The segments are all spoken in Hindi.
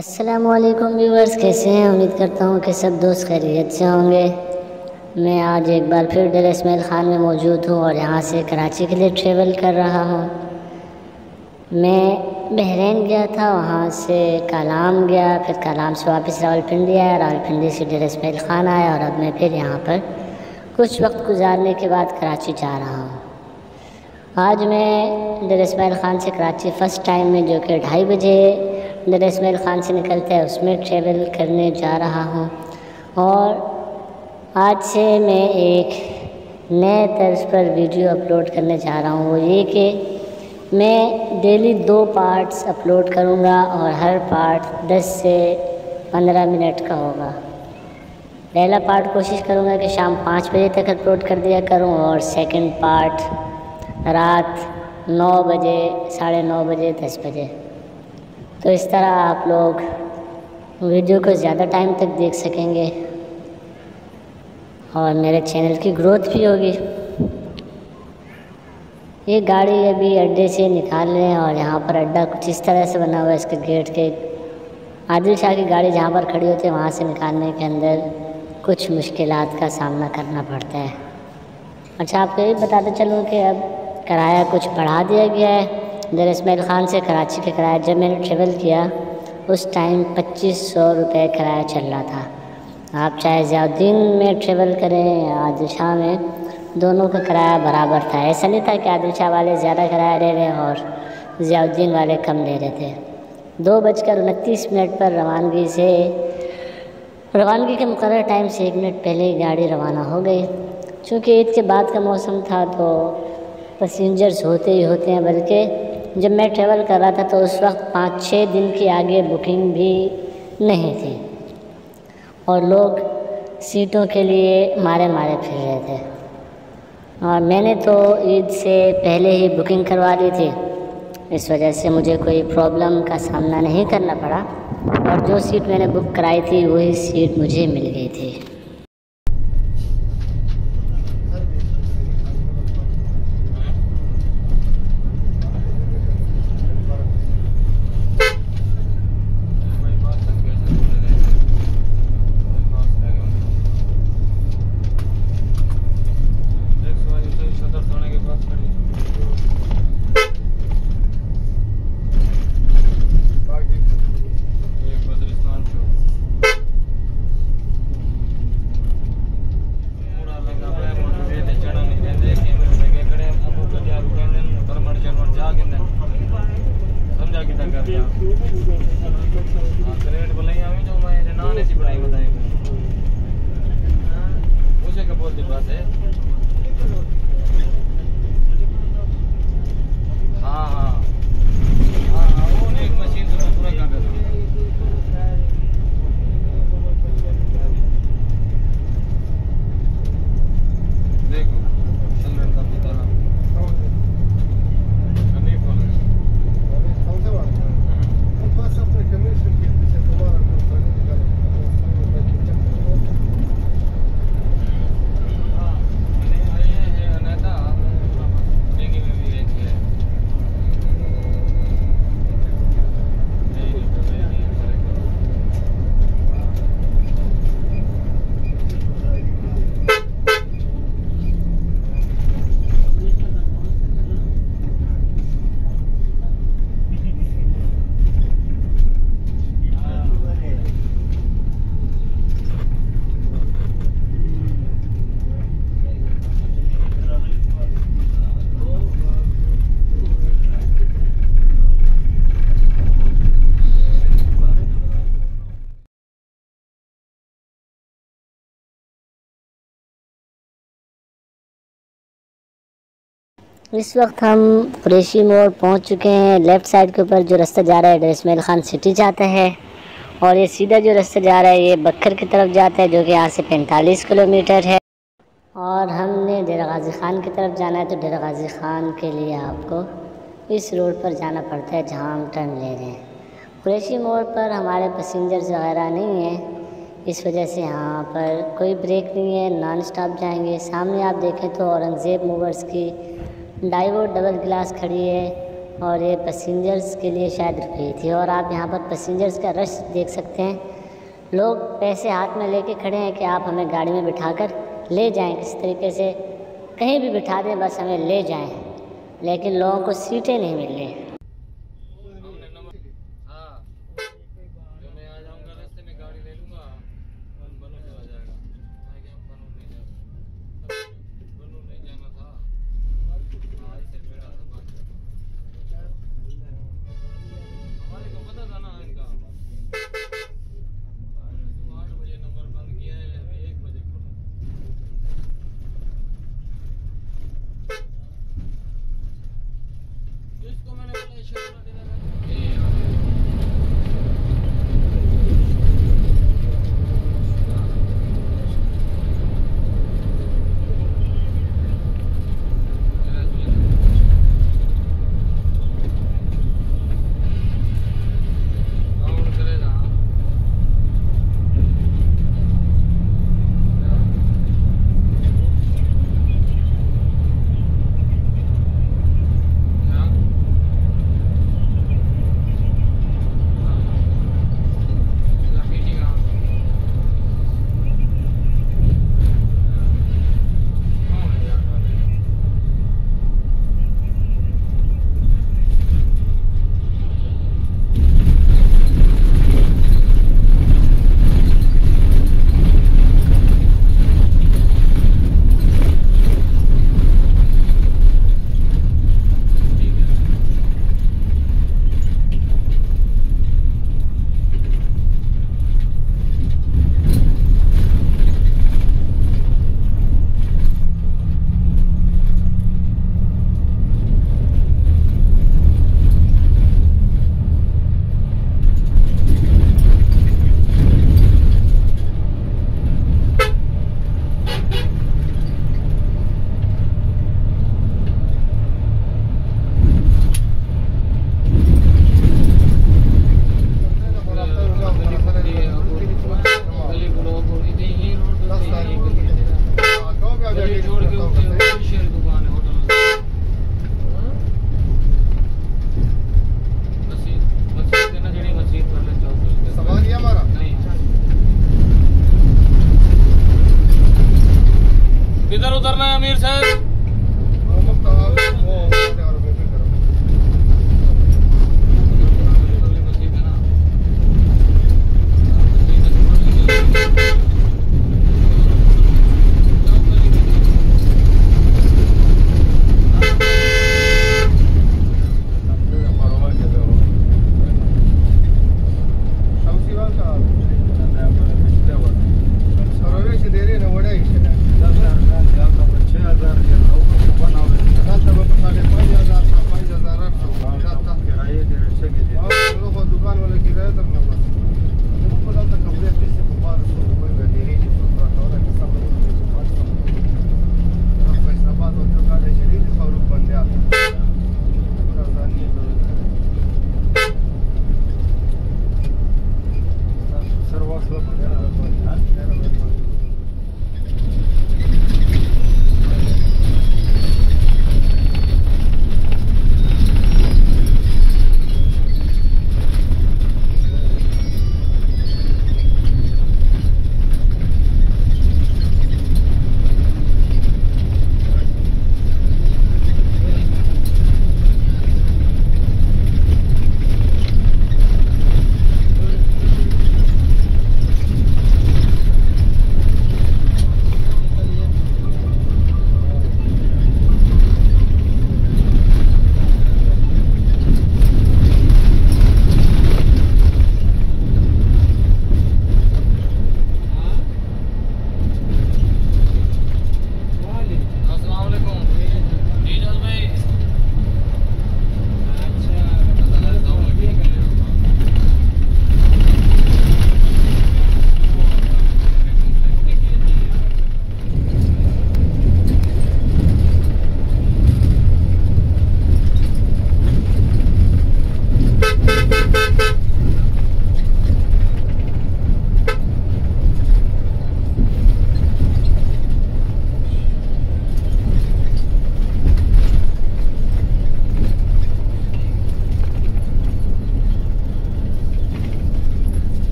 अस्सलाम वालेकुम व्यूवर्स, कैसे हैं? उम्मीद करता हूँ कि सब दोस्त खैरियत से होंगे। मैं आज एक बार फिर डेरा इस्माइल खान में मौजूद हूँ और यहाँ से कराची के लिए ट्रेवल कर रहा हूँ। मैं बहरीन गया था, वहाँ से कलाम गया, फिर कलाम से वापस रावलपिंडी आया, रावलपिंडी से डेरा इस्माइल खान आया और अब मैं फिर यहाँ पर कुछ वक्त गुजारने के बाद कराची जा रहा हूँ। आज मैं डेरा इस्माइल खान से कराची फ़र्स्ट टाइम में, जो कि 2:30 बजे डेरा इस्माइल खान से निकलता है, उसमें ट्रेवल करने जा रहा हूँ। और आज से मैं एक नए तर्ज पर वीडियो अपलोड करने जा रहा हूँ। वो ये कि मैं डेली 2 पार्ट्स अपलोड करूँगा और हर पार्ट 10 से 15 मिनट का होगा। पहला पार्ट कोशिश करूँगा कि शाम 5 बजे तक अपलोड कर दिया करूँ और सेकंड पार्ट रात 9 बजे, 9:30 बजे, 10 बजे। तो इस तरह आप लोग वीडियो को ज़्यादा टाइम तक देख सकेंगे और मेरे चैनल की ग्रोथ भी होगी। ये गाड़ी अभी अड्डे से निकाल रहे हैं और यहाँ पर अड्डा कुछ इस तरह से बना हुआ है। इसके गेट के आदिल शाह की गाड़ी जहाँ पर खड़ी होती है, वहाँ से निकालने के अंदर कुछ मुश्किलात का सामना करना पड़ता है। अच्छा, आपको ये बताते चलूँ कि अब किराया कुछ बढ़ा दिया गया है। डेरा इस्माइल खान से कराची के किराया जब मैंने ट्रेवल किया उस टाइम 2500 रुपये किराया चल रहा था। आप चाहे ज़ियाउद्दीन में ट्रेवल करें या आदिल शाह में, दोनों का किराया बराबर था। ऐसा नहीं था कि आदिल शाह वाले ज़्यादा किराया ले रहे और ज़ियाउद्दीन वाले कम ले रहे थे। 2:29 पर रवानगी के मुकर्रर टाइम से 1 मिनट पहले गाड़ी रवाना हो गई। चूँकि ईद के बाद का मौसम था तो पैसेंजर्स होते ही होते हैं, बल्कि जब मैं ट्रेवल कर रहा था तो उस वक्त 5-6 दिन की आगे बुकिंग भी नहीं थी और लोग सीटों के लिए मारे मारे फिर रहे थे। और मैंने तो ईद से पहले ही बुकिंग करवा ली थी, इस वजह से मुझे कोई प्रॉब्लम का सामना नहीं करना पड़ा और जो सीट मैंने बुक कराई थी वही सीट मुझे मिल गई थी। इस वक्त हम कुरैशी मोड़ पहुंच चुके हैं। लेफ़्ट साइड के ऊपर जो रास्ता जा रहा है डेरा इस्माइल खान सिटी जाता है और ये सीधा जो रास्ता जा रहा है ये बक्कर की तरफ जाता है, जो कि यहाँ से 45 किलोमीटर है। और हमने डेरा गाजी खान की तरफ जाना है, तो डेरा गाजी खान के लिए आपको इस रोड पर जाना पड़ता है जहाँ हम टर्न ले रहे हैं। कुरैशी मोड़ पर हमारे पैसेंजर्स वगैरह नहीं हैं, इस वजह से यहाँ पर कोई ब्रेक नहीं है, नॉन स्टॉप जाएँगे। सामने आप देखें तो औरंगज़ेब मूवर्स की डाइवो डबल ग्लास खड़ी है और ये पैसेंजर्स के लिए शायद रुक गई थी। और आप यहाँ पर पैसेंजर्स का रश देख सकते हैं, लोग पैसे हाथ में लेके खड़े हैं कि आप हमें गाड़ी में बिठाकर ले जाएं, किस तरीके से कहीं भी बिठा दें बस हमें ले जाएं, लेकिन लोगों को सीटें नहीं मिल रही।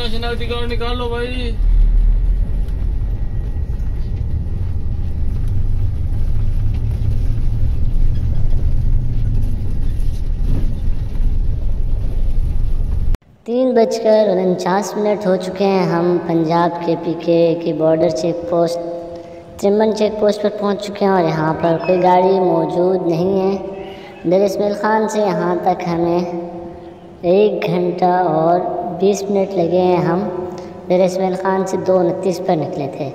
अपना शनाख्ती कार्ड निकाल लो भाई। तीन बजकर 49 मिनट हो चुके हैं। हम पंजाब के पीके की border check post Triman check post पर पहुंच चुके हैं और यहाँ पर कोई गाड़ी मौजूद नहीं है। डेरा इस्माइल खान से यहाँ तक हमें 1 घंटा और 20 मिनट लगे हैं। हम डेरा इस्माइल खान से 2:29 पर निकले थे।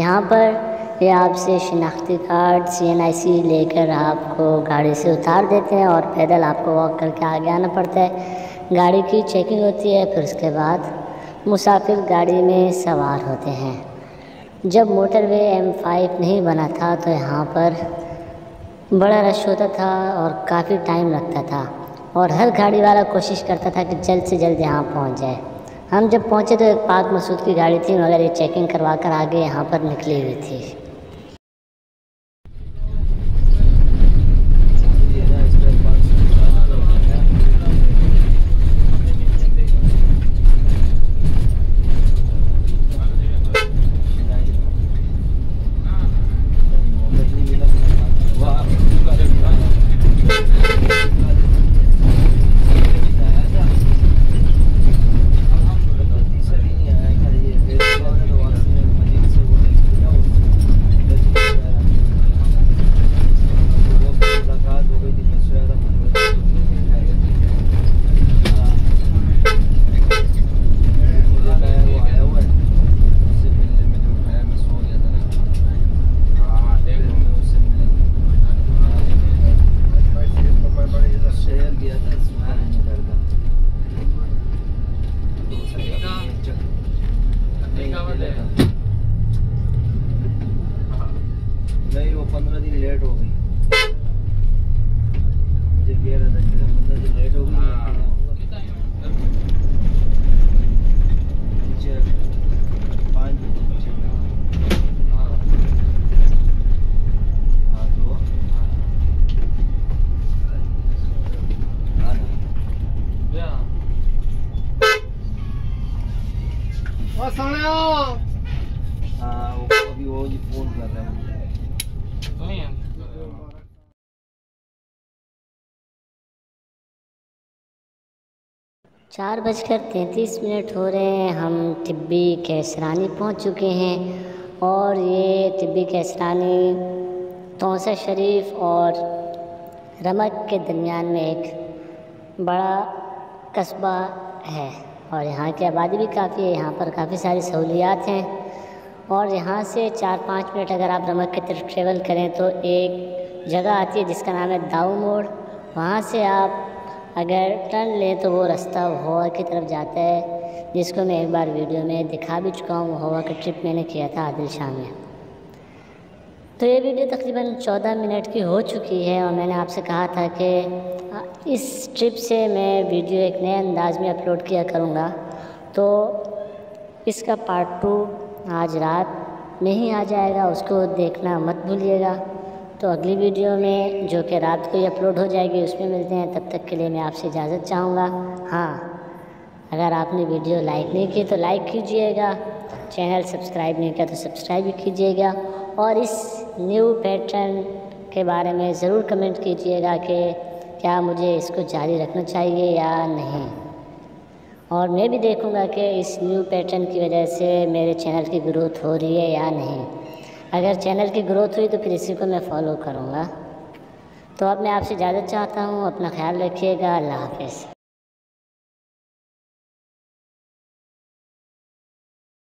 यहाँ पर ये आपसे शनाख्ती कार्ड CNIC लेकर आपको गाड़ी से उतार देते हैं और पैदल आपको वॉक करके आगे आना पड़ता है। गाड़ी की चेकिंग होती है, फिर उसके बाद मुसाफिर गाड़ी में सवार होते हैं। जब मोटरवे M5 नहीं बना था तो यहाँ पर बड़ा रश होता था और काफ़ी टाइम लगता था और हर गाड़ी वाला कोशिश करता था कि जल्द से जल्द यहाँ पहुँच जाए। हम जब पहुँचे तो एक पाक मसूद की गाड़ी थी मगर ये चेकिंग करवा कर आगे यहाँ पर निकली हुई थी। नहीं वो 15 दिन लेट हो गई, मुझे भी याद है कि 15 दिन लेट हो गई। चार बजकर 33 मिनट हो रहे हैं। हम तिब्बी कैसरानी पहुंच चुके हैं और ये तिब्बी कैसरानी तौंसा शरीफ और रमक के दरमियान में एक बड़ा कस्बा है और यहाँ की आबादी भी काफ़ी है। यहाँ पर काफ़ी सारी सहूलियात हैं और यहाँ से 4-5 मिनट अगर आप रमक की तरफ ट्रेवल करें तो एक जगह आती है जिसका नाम है दाऊ मोड़। वहाँ से आप अगर टर्न लें तो वो रास्ता वोहवा की तरफ जाता है, जिसको मैं एक बार वीडियो में दिखा भी चुका हूँ। वोहवा का ट्रिप मैंने किया था आदिल शाह में। तो ये वीडियो तकरीबन 14 मिनट की हो चुकी है और मैंने आपसे कहा था कि इस ट्रिप से मैं वीडियो एक नए अंदाज में अपलोड किया करूँगा, तो इसका पार्ट 2 आज रात में ही आ जाएगा, उसको देखना मत भूलिएगा। तो अगली वीडियो में जो कि रात को ही अपलोड हो जाएगी उसमें मिलते हैं। तब तक के लिए मैं आपसे इजाज़त चाहूँगा। हाँ, अगर आपने वीडियो लाइक नहीं की तो लाइक कीजिएगा, चैनल सब्सक्राइब नहीं किया तो सब्सक्राइब भी कीजिएगा और इस न्यू पैटर्न के बारे में ज़रूर कमेंट कीजिएगा कि क्या मुझे इसको जारी रखना चाहिए या नहीं। और मैं भी देखूंगा कि इस न्यू पैटर्न की वजह से मेरे चैनल की ग्रोथ हो रही है या नहीं। अगर चैनल की ग्रोथ हुई तो फिर इसी को मैं फॉलो करूंगा। तो अब मैं आपसे इजाज़त चाहता हूं। अपना ख्याल रखिएगा। अल्लाह हाफ़िज़।